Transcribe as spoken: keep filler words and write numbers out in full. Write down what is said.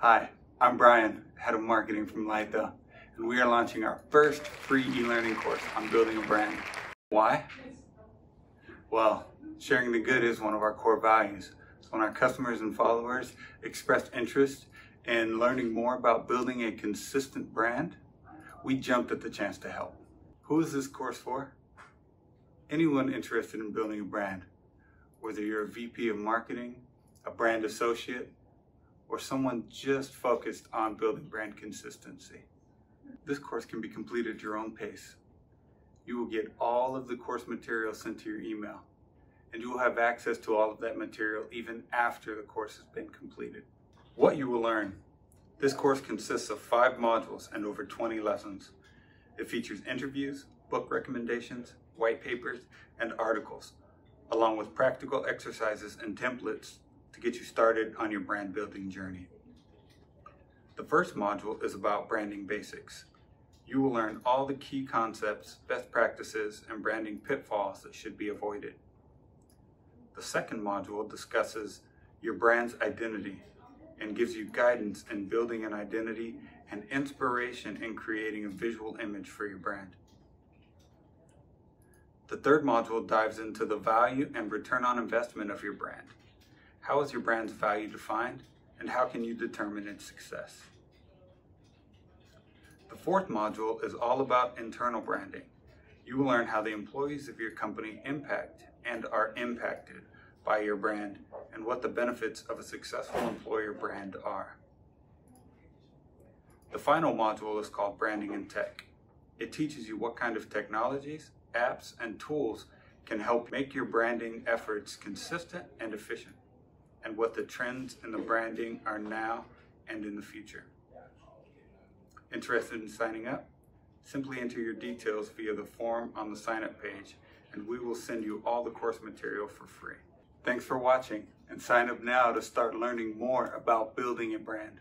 Hi, I'm Brian, Head of Marketing from Lytho, and we are launching our first free e-learning course on building a brand. Why? Well, sharing the good is one of our core values. So when our customers and followers expressed interest in learning more about building a consistent brand, we jumped at the chance to help. Who is this course for? Anyone interested in building a brand, whether you're a V P of marketing, a brand associate, or someone just focused on building brand consistency. This course can be completed at your own pace. You will get all of the course material sent to your email, and you will have access to all of that material even after the course has been completed. What you will learn. This course consists of five modules and over twenty lessons. It features interviews, book recommendations, white papers, and articles, along with practical exercises and templates to get you started on your brand building journey. The first module is about branding basics. You will learn all the key concepts, best practices, and branding pitfalls that should be avoided. The second module discusses your brand's identity and gives you guidance in building an identity and inspiration in creating a visual image for your brand. The third module dives into the value and return on investment of your brand. How is your brand's value defined, and how can you determine its success? The fourth module is all about internal branding. You will learn how the employees of your company impact and are impacted by your brand, and what the benefits of a successful employer brand are. The final module is called Branding and Tech. It teaches you what kind of technologies, apps, and tools can help make your branding efforts consistent and efficient, and what the trends in the branding are now and in the future. Interested in signing up? Simply enter your details via the form on the sign-up page, and we will send you all the course material for free. Thanks for watching, and sign up now to start learning more about building a brand.